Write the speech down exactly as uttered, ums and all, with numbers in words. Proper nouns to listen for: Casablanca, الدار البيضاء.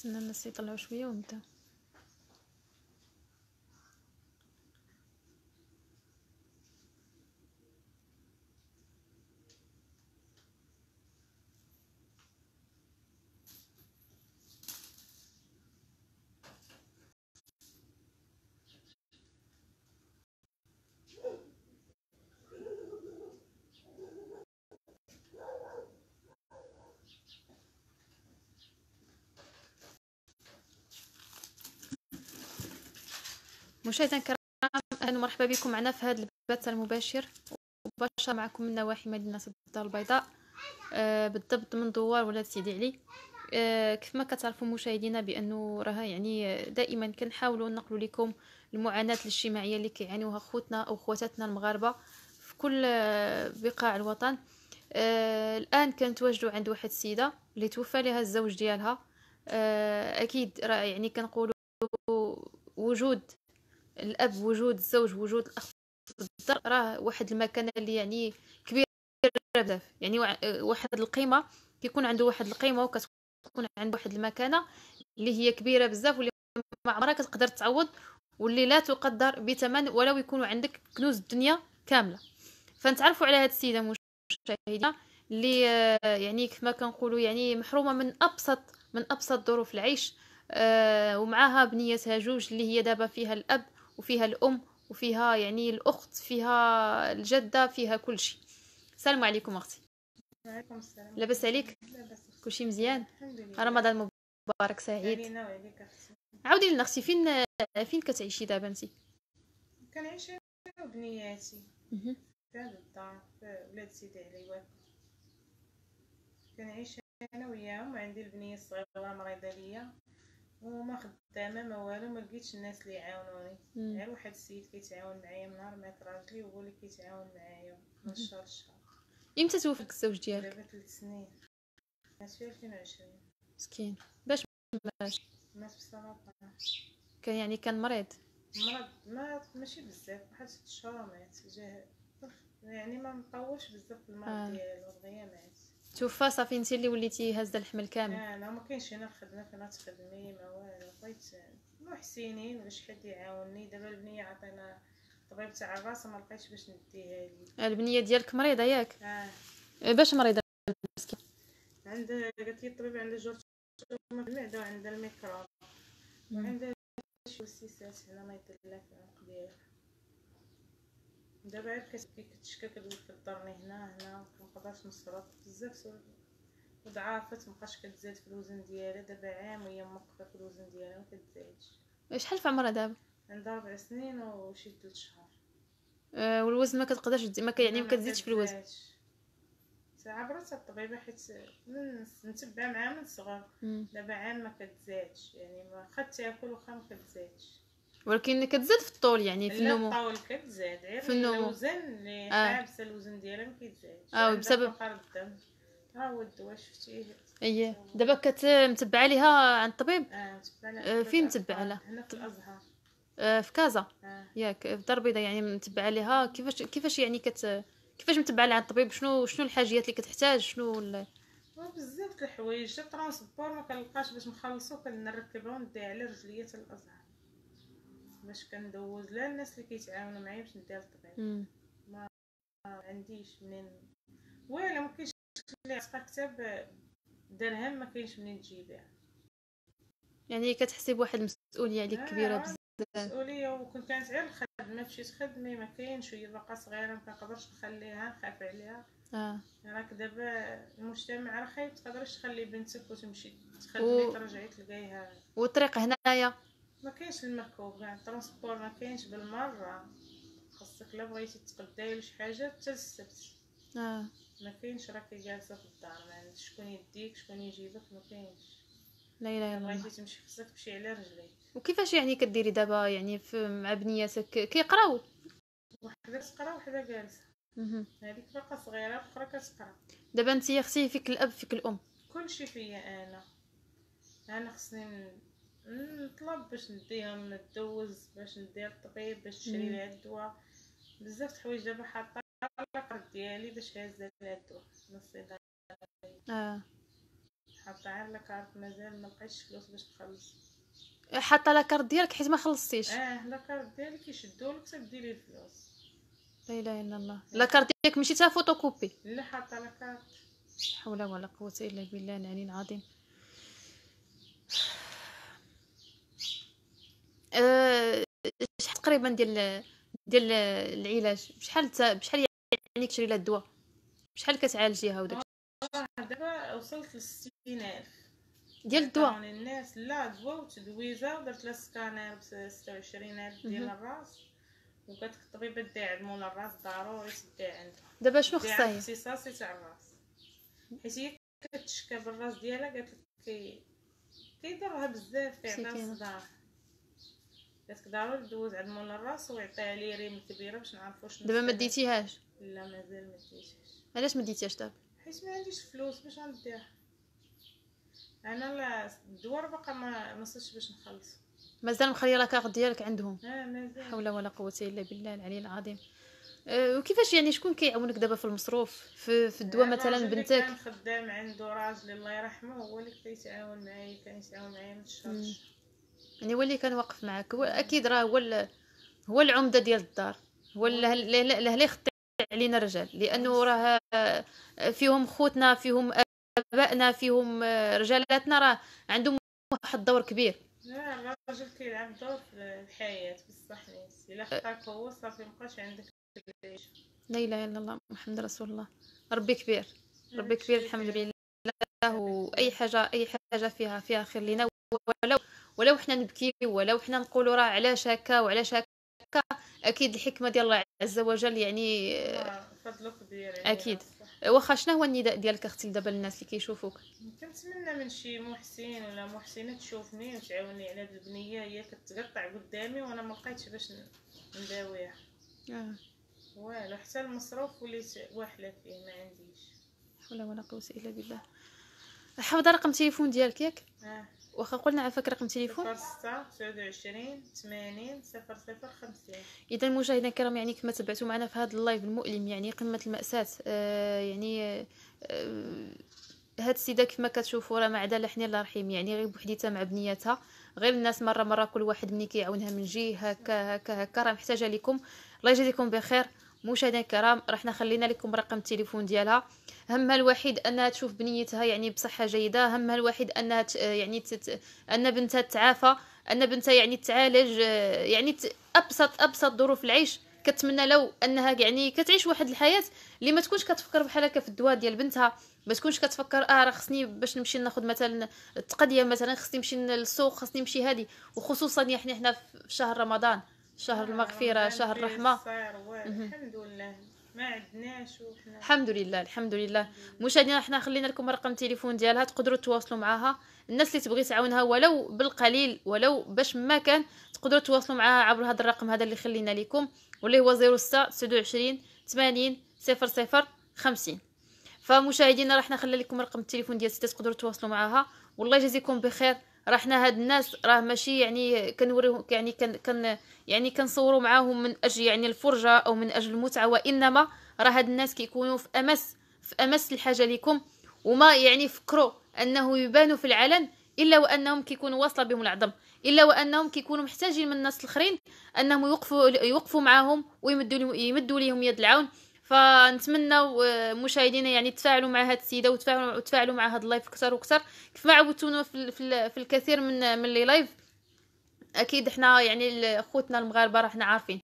نستنى الناس يطلعوا شويه ونبدا. مشاهدينا الكرام اهلا ومرحبا بكم معنا في هذا البث المباشر مباشره معكم من نواحي مدينه الدار البيضاء آه بالضبط من دوار ولاد سيدي علي. آه كيف ما كتعرفوا مشاهدينا بانه راه يعني دائما كنحاولوا نقلوا لكم المعاناه الاجتماعيه اللي كيعانيوها خوتنا او خواتاتنا المغاربه في كل بقاع الوطن. آه الان كنتواجدوا عند واحد السيده اللي توفى لها الزوج ديالها. آه اكيد راه يعني كنقولوا وجود الاب وجود الزوج وجود الاخ في الدار راه واحد المكانه اللي يعني كبيره بزاف، يعني واحد القيمه كيكون عنده واحد القيمه وكتكون عنده واحد المكانه اللي هي كبيره بزاف واللي ما عمرها كتقدر تعوض واللي لا تقدر بثمن ولو يكون عندك كنوز الدنيا كامله. فنتعرفوا على هذه السيده مشاهده اللي يعني كما كنقولوا يعني محرومه من ابسط من ابسط ظروف العيش، آه ومعها بنيتها جوج اللي هي دابا فيها الاب وفيها الام وفيها يعني الاخت فيها الجده فيها كل شيء. السلام عليكم اختي. وعليكم السلام. لاباس عليك؟ لاباس. كلشي مزيان؟ الحمد لله. رمضان مبارك سعيد علينا وعليك اختي. عاودي لنا اختي فين فين كتعيشي دابا انت؟ كنعيش انا وبنياتي في هذا الدار في ولاد سيدي علي واك كنعيش انا وياهم. عندي البنيه الصغيره مريضه ليا وما خدامه ما والو، ما لقيتش الناس اللي يعاونوني، غير واحد السيد كيتعاون معايا من نهار مات راجلي هو اللي كيتعاون معايا من شهر لشهر. امتى توفاك الزوج ديالك؟ دابا ثلاث سنين مات في ألفين وعشرين. مسكين باش مات؟ مات في سرطان. كان يعني كان مريض؟ مرض ما ماشي بزاف، واحد ست شهور مات، جا يعني ما مطولش بزاف في المرض ديالو دغيا مات. توفى صافي انت اللي وليتي هازه الحمل كامل؟ لا لا ما كاينش هنا الخدمه فين تخدمي ما والو، بغيت محسنين ولا شي حد يعاونني. دابا البنيه عطينا الطبيب تاع الراس ما لقيتش باش نديها ليه. البنيه ديالك مريضه ياك؟ اه. باش مريضه مسكينه؟ عندها قالت لي الطبيب عندها جرثومه في المعده وعندها الميكروب وعندها شي وسيسات هنا ما يدلها في العنق ديالها. دابا عاد كتبكي كتشكى كتقول كضرني هنا هنا مقدرتش نصرف بزاف وضعافت مابقاش كتزاد في الوزن ديالها. دابا عام وهي موقفه في الوزن ديالها ما كتزادش. شحال في عمرها دابا؟ عندها ربع سنين وشي ثلاث شهور. أه والوزن ما كتقدرش ما يعني ما كتزيدش في الوزن. عبرت الطبيبه حيت نتبع معاها من صغر. دابا عام ما كتزادش، يعني ما خا تاكل وخا ما كتزادش، ولكن كتزاد في الطول يعني في النمو. لا الطول كتزاد غير في الوزن اللي حابسه الوزن ديالها ما كيتزادش. اه بسبب فقر الدم. ها هو الدواء شفتيه. اييه دابا كتمتبعه ليها عند الطبيب؟ اه متبعه. فين متبعه لها؟ هنا في الازهر. آه في كازا. آه. ياك في الدار البيضاء يعني متبعه ليها. كيفاش كيفاش يعني كت كيفاش متبعه لها عند الطبيب؟ شنو شنو الحاجيات اللي كتحتاج شنو ال... بزاف د الحوايج. الترونسبور ما كنلقاش باش نخلصو كنركبها ونديها على رجليات الازهر باش كندوز لا الناس اللي كيتعاونوا معايا باش ندير الطبيب. ما عنديش منين والو، ما كاينش اللي عطاك كتاب درهم ما كاينش منين تجيبيه، يعني كتحسي بواحد المسؤوليه عليك كبيره بزاف. مسؤوليه وكنت كانت غير الخدمه مشيت خدمي ما كاينش وهي باقا صغيره ما كنقدرش نخليها نخاف عليها. اه راك دابا المجتمع راه خايب تقدريش تخلي بنتك وتمشي تخدمي و... ترجعي تلقايها والطريق هنايا ما كاينش المركوب كاع يعني الترونسبور ما كاينش بالمره، خاصك لا بغيتي تتقداي ولا شي حاجه حتى السبت. اه ما كاينش راكي جالسه في الدار ما عندكش شكون يديك شكون يجيبك ما كاينش. لا اله الا الله. بغيتي تمشي خاصك تمشي على رجليك. وكيفاش يعني كديري دابا يعني مع بنياتك كيقراو؟ وحده كتقرا وحده جالسه. اها هذيك باقا صغيره الاخرى كتقرا. دابا انت يا اختي فيك الاب فيك الام. كلشي فيا انا انا خصني نطلب باش نديهم ندوز باش ندير الطبيب باش نشري لها الدواء بزاف د الحوايج. دابا حاطه القرض ديالي باش هازه لها الدواء من الصيدليه. اه حاطه غير لاكارت، مازال ما لقيتش فلوس باش نخلص. حاطه لاكارت ديالك حيت ما خلصتيش؟ اه لاكارت ديالك يشدوا لك تبدي ليه الفلوس. لا اله الا الله. لاكارت ديالك ماشي تا فوتوكوبي؟ لا حاطه لاكارت. لا حول ولا قوه الا بالله العلي العظيم. أه شحال تقريبا ديال ديال العلاج؟ بشحال بشحال يعني كتشري لها الدواء؟ بشحال كتعالجيها وداك؟ دابا وصلت لستين ألف ديال الدواء. الناس لا دواء وتدويجه، ودرت لها سكانير ب ستة وعشرين ألف ديال الراس، وقالت لك الطبيبه دي عند مولا الراس ضروري تدي عندها. دابا شنو خصها هي؟ اختصاصي تاع الراس، حيت هي كتشكى بالراس ديالها، قالت لك كيضرها بزاف، كيعطيها الصداع. قالت لك ضروري ندوز عند مولا الراس ويعطيها لي ريم كبيره باش نعرفوا شنو. دابا ما ديتيهاش؟ لا مازال ما ديتهاش. علاش ما ديتيهاش دابا؟ حيت ما عنديش فلوس باش نديها انا. لا الدوار باقا ما وصلتش باش نخلص، مازال مخليه لاكارت ديالك عندهم. اه مازال. حول ولا قوه الا بالله العلي العظيم. أه وكيفاش يعني شكون كيعاونك دابا في المصروف في, في الدواء؟ مثلا بنتك كان خدام عنده راجل الله يرحمه، هو اللي كيتعاون معايا، كان يتعاون معايا من الشهر للشهر، يعني هو اللي كان واقف معاك. هو اكيد راه هو هو العمده ديال الدار، هو اللي خط علينا الرجال، لانه راه فيهم خوتنا، فيهم ابائنا، فيهم رجالاتنا، راه عندهم واحد الدور كبير. لا الراجل كيلعب دور في الحياه بصح نيت، الا خطاك هو صافي مابقاش عندك. لا اله الا الله محمد رسول الله. ربي كبير، ربي كبير، الحمد لله. واي حاجه اي حاجه فيها فيها خير لينا، ولو ولو حنا نبكي، ولو حنا نقولوا راه علاش هكا وعلاش هكا، اكيد الحكمه ديال الله عز وجل يعني فضله كبير يعني. اكيد. واخا شنو هو النداء ديالك اختي دابا للناس اللي كيشوفوك؟ كنتمنى من شي محسن ولا محسنه تشوفني وتعاوني على هاد البنيه، هي كتقطع قدامي وانا ما لقيتش باش نداويها. اه والو، حتى المصروف وليت واحله فيه، ما عنديش. لا حول ولا قوه الا بالله. حافظه رقم التليفون ديالك ياك؟ اه واخا قلنا عافاك رقم تليفون؟ صفر ستة تسعة وعشرين ثمانين صفر صفر خمسين. اذا مشاهدينا الكرام يعني كما تبعتوا معنا في هذا اللايف المؤلم يعني قمه الماساه. آه يعني آه هاد السيده كما كتشوفوا راه ما عدا لا حنين الله رحيم، يعني غير بوحديتها مع بنياتها، غير الناس مره مره كل واحد مني كيعاونها من جهه هكا هكا هكا. راه محتاجه لكم. الله يجازيكم بخير مشاهدينا الكرام، رحنا خلينا لكم رقم التليفون ديالها. همها الوحيد انها تشوف بنيتها يعني بصحه جيده، همها الوحيد انها يعني تت... ان بنتها تعافى، ان بنتها يعني تعالج، يعني ت... ابسط ابسط ظروف العيش. كتمنى لو انها يعني كتعيش واحد الحياه اللي ما تكونش كتفكر بحال هكا في الدواء ديال بنتها، ما تكونش كتفكر اه راه خصني باش نمشي ناخذ مثلا التقديه، مثلا خصني نمشي للسوق، خصني نمشي هذه. وخصوصا يعني حنا في شهر رمضان، شهر المغفرة، شهر الرحمة. الحمد لله ما عندناش وحنا الحمد لله الحمد لله. مشاهدينا حنا خلينا لكم رقم التليفون ديالها، تقدروا تواصلوا معها. الناس اللي تبغي تعاونها ولو بالقليل ولو باش ما كان، تقدروا تواصلوا معها عبر هذا الرقم هذا اللي خلينا لكم، واللي هو صفر ستة تسعة وعشرين ثمانين صفر صفر خمسين. فمشاهدينا راه حنا خلينا لكم رقم التليفون ديال السيده، تقدروا تواصلوا معها. والله يجازيكم بخير. راه حنا هاد الناس راه ماشي يعني كنوريهم يعني كن كن يعني كنصوروا معاهم من اجل يعني الفرجه او من اجل المتعه، وانما راه هاد الناس كيكونوا في امس في امس الحاجه ليكم، وما يعني فكروا انه يبانوا في العلن الا وانهم كيكونوا واصله بهم العظم، الا وانهم كيكونوا محتاجين من الناس الاخرين انهم يوقفوا يوقفوا معاهم ويمدوا يمدوا ليهم يد العون. فنتمنوا مشاهدينا يعني تفاعلوا مع هاد السيده، وتفاعلوا وتفاعلوا مع هاد اللايف اكثر واكثر كيفما عودتونا في في الكثير من من لي لايف. اكيد حنا يعني خوتنا المغاربه راه حنا عارفين